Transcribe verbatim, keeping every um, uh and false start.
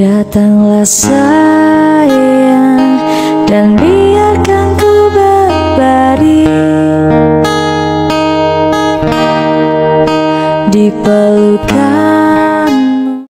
Datanglah sayang dan biarkan ku berbaring di pelukan.